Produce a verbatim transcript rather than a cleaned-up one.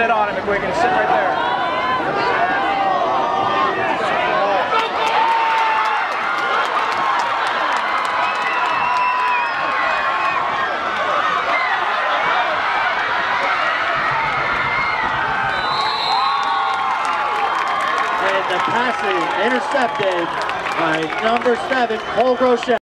Sit on him, McQuiggan. Sit right there. And the pass is intercepted by number seven, Cole Groeschel.